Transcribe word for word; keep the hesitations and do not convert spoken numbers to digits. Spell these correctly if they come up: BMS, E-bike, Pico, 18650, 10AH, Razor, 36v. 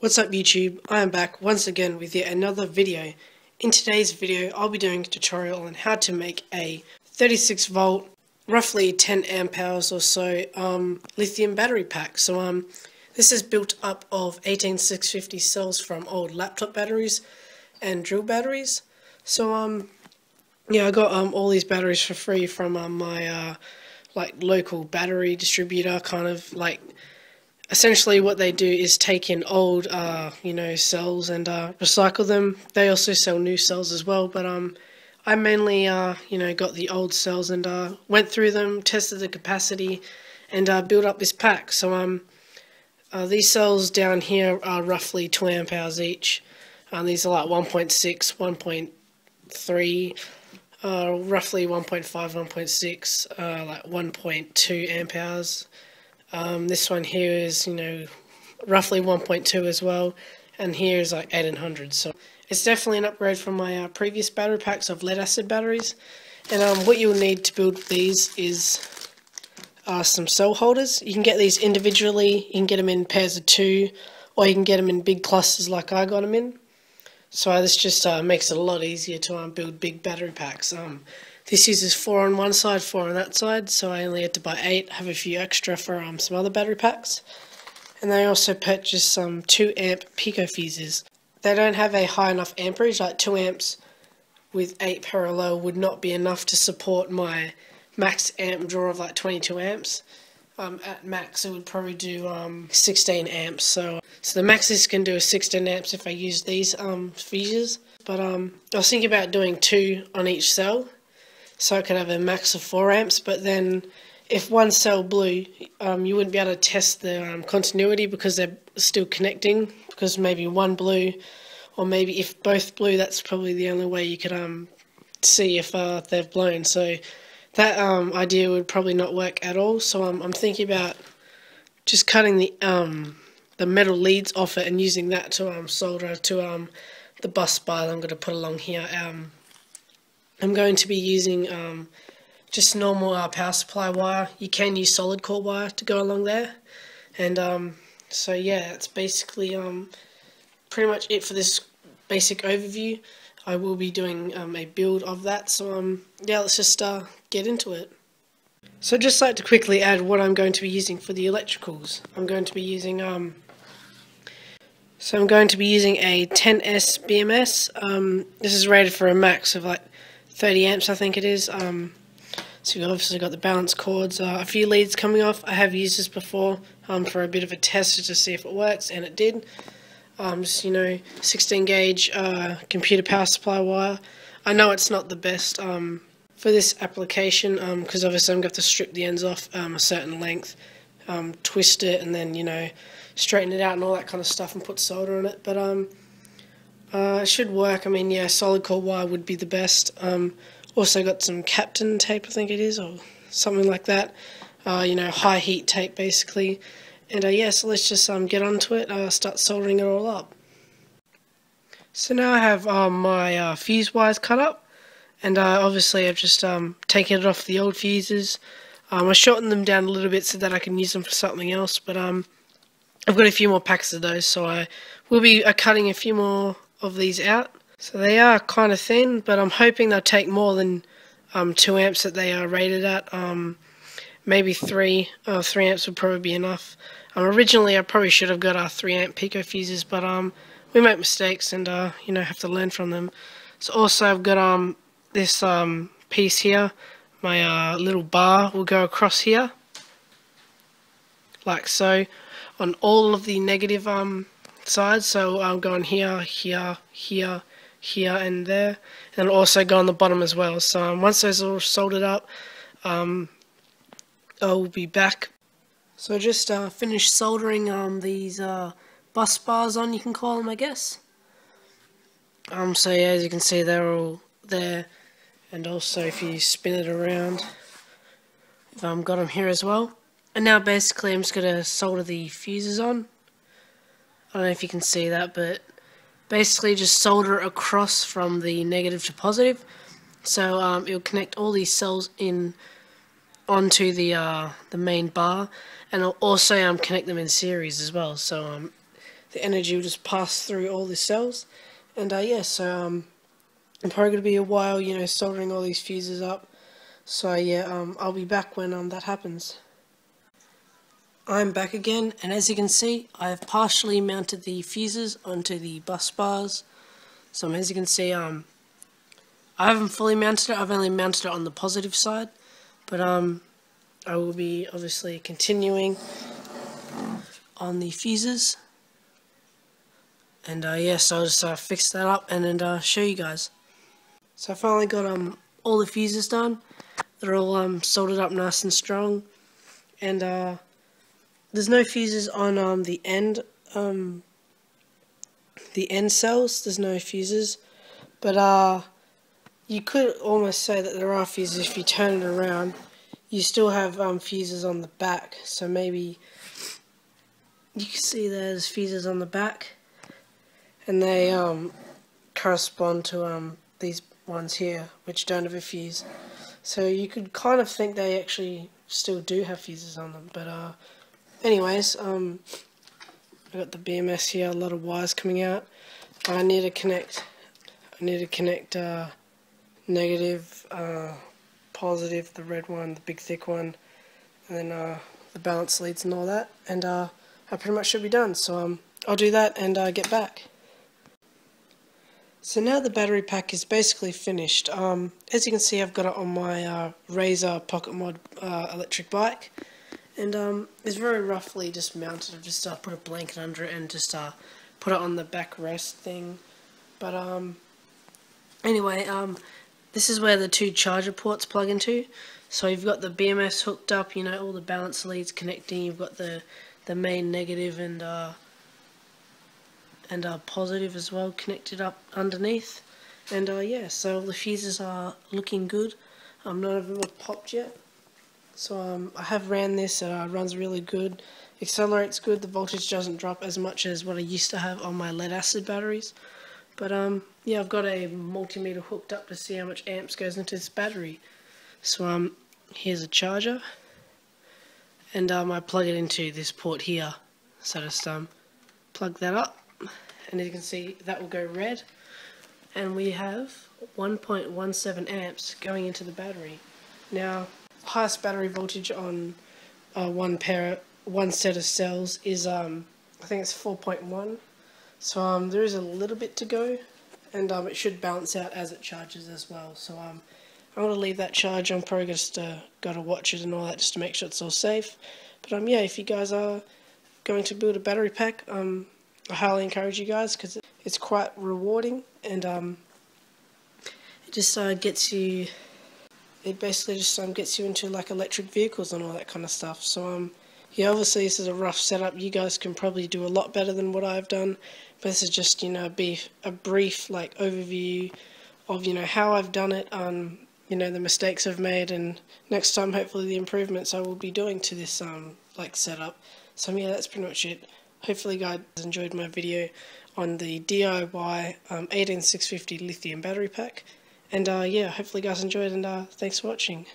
What's up YouTube, I am back once again with yet another video. In today's video I'll be doing a tutorial on how to make a thirty-six volt, roughly ten amp hours or so, um, lithium battery pack. So um, this is built up of eighteen six fifty cells from old laptop batteries and drill batteries. So um, yeah, I got um, all these batteries for free from um, my uh, like local battery distributor, kind of like... Essentially what they do is take in old, uh, you know, cells and uh, recycle them. They also sell new cells as well, but um, I mainly, uh, you know, got the old cells and uh, went through them, tested the capacity, and uh, built up this pack. So um, uh, these cells down here are roughly two amp hours each. Um, these are like one point six, one point three, uh, roughly one point five, one point six, uh, like one point two amp hours. Um, this one here is, you know, roughly one point two as well, and here is like eighteen hundred, so it's definitely an upgrade from my uh, previous battery packs of lead acid batteries. And um, what you'll need to build these is uh, some cell holders. You can get these individually, you can get them in pairs of two, or you can get them in big clusters like I got them in. So uh, this just uh, makes it a lot easier to um, build big battery packs. Um, This uses four on one side, four on that side, so I only had to buy eight, have a few extra for um, some other battery packs. And I also purchased some two amp Pico fuses. They don't have a high enough amperage, like two amps with eight parallel would not be enough to support my max amp draw of like twenty-two amps. Um, at max it would probably do um, sixteen amps, so so the max this can do is sixteen amps if I use these um, fuses. But um, I was thinking about doing two on each cell, so I could have a max of four amps, but then if one cell blew, um, you wouldn't be able to test the um, continuity because they're still connecting, because maybe one blew, or maybe if both blew, that's probably the only way you could um, see if uh, they've blown. So that um, idea would probably not work at all, so um, I'm thinking about just cutting the, um, the metal leads off it and using that to um, solder to um, the bus bar that I'm going to put along here. Um, I'm going to be using um, just normal uh, power supply wire. You can use solid core wire to go along there. And um, so yeah, that's basically um, pretty much it for this basic overview. I will be doing um, a build of that, so um, yeah, let's just uh, get into it. So I'd just like to quickly add what I'm going to be using for the electricals. I'm going to be using um, so I'm going to be using a ten S B M S. Um, this is rated for a max of like thirty amps, I think it is. Um, so you've obviously got the balance cords, uh, a few leads coming off. I have used this before um, for a bit of a test to see if it works, and it did. Um, just, you know, sixteen gauge uh, computer power supply wire. I know it's not the best um, for this application, because um, obviously I'm going to have to strip the ends off um, a certain length, um, twist it, and then, you know, straighten it out and all that kind of stuff and put solder on it. But um, Uh, it should work. I mean, yeah, solid core wire would be the best. Um, also got some Captain tape, I think it is, or something like that. Uh, you know, high heat tape, basically. And uh, yeah, so let's just um, get onto it, uh, start soldering it all up. So now I have um, my uh, fuse wires cut up, and uh, obviously I've just um, taken it off the old fuses. Um, I shortened them down a little bit so that I can use them for something else, but um, I've got a few more packs of those, so I will be uh, cutting a few more of these out. So they are kind of thin, but I'm hoping they'll take more than um, two amps that they are rated at. Um, maybe three, uh, three amps would probably be enough. Um, originally, I probably should have got our three amp Pico fuses, but um, we make mistakes and uh, you know, have to learn from them. So also, I've got um this um piece here. My uh, little bar will go across here, like so, on all of the negative um. side, so I'll go on here, here, here, here, and there, and I'll also go on the bottom as well. So um, once those are all soldered up, um, I'll be back. So just uh, finished soldering um, these uh, bus bars on, you can call them, I guess. Um, so yeah, as you can see, they're all there, and also if you spin it around, I've um, got them here as well. And now basically I'm just going to solder the fuses on. I don't know if you can see that, but basically just solder across from the negative to positive, so um, it'll connect all these cells in onto the uh, the main bar, and it'll also um, connect them in series as well. So um, the energy will just pass through all the cells. And uh, yeah, so um, I'm probably going to be a while, you know, soldering all these fuses up. So yeah, um, I'll be back when um, that happens. I'm back again, and as you can see, I've partially mounted the fuses onto the bus bars. So as you can see, um, I haven't fully mounted it, I've only mounted it on the positive side. But um, I will be obviously continuing on the fuses. And uh, yes, yeah, so I'll just uh, fix that up and then uh, show you guys. So I finally got um, all the fuses done. They're all um, soldered up nice and strong. And uh, there's no fuses on um, the end, um, the end cells. There's no fuses, but uh, you could almost say that there are fuses if you turn it around. You still have um, fuses on the back, so maybe you can see there's fuses on the back, and they um, correspond to um, these ones here, which don't have a fuse. So you could kind of think they actually still do have fuses on them, but. Uh, Anyways, um, I got the B M S here, a lot of wires coming out. I need to connect, I need to connect uh, negative, uh, positive, the red one, the big thick one, and then uh, the balance leads and all that. And uh, I pretty much should be done, so um, I'll do that and uh, get back. So now the battery pack is basically finished. Um, as you can see, I've got it on my uh, Razor Pocket Mod uh, electric bike. And um, it's very roughly just mounted. I've just uh, put a blanket under it and just uh, put it on the backrest thing. But um, anyway, um, this is where the two charger ports plug into. So you've got the B M S hooked up, you know, all the balance leads connecting. You've got the the main negative and uh, and uh, positive as well connected up underneath. And uh, yeah, so the fuses are looking good. Um, none of them have popped yet. So um, I have ran this, it uh, runs really good, accelerates good, the voltage doesn't drop as much as what I used to have on my lead acid batteries. But um, yeah, I've got a multimeter hooked up to see how much amps goes into this battery. So um, here's a charger, and um, I plug it into this port here. So just um, plug that up, and as you can see that will go red, and we have one point one seven amps going into the battery. Now, highest battery voltage on uh, one pair, one set of cells is um, I think it's four point one, so um, there is a little bit to go, and um, it should balance out as it charges as well. So um, I'm going to leave that charge. I'm probably just uh, got to watch it and all that just to make sure it's all safe. But um, yeah, if you guys are going to build a battery pack, um, I highly encourage you guys because it's quite rewarding, and um, it just uh, gets you. It basically just um, gets you into like electric vehicles and all that kind of stuff. So um, yeah, obviously this is a rough setup. You guys can probably do a lot better than what I've done, but this is just, you know, be a brief like overview of, you know, how I've done it, um, you know, the mistakes I've made, and next time hopefully the improvements I will be doing to this um like setup. So yeah, that's pretty much it. Hopefully you guys enjoyed my video on the D I Y um, eighteen six fifty lithium battery pack. And uh, yeah, hopefully you guys enjoyed, and uh, thanks for watching.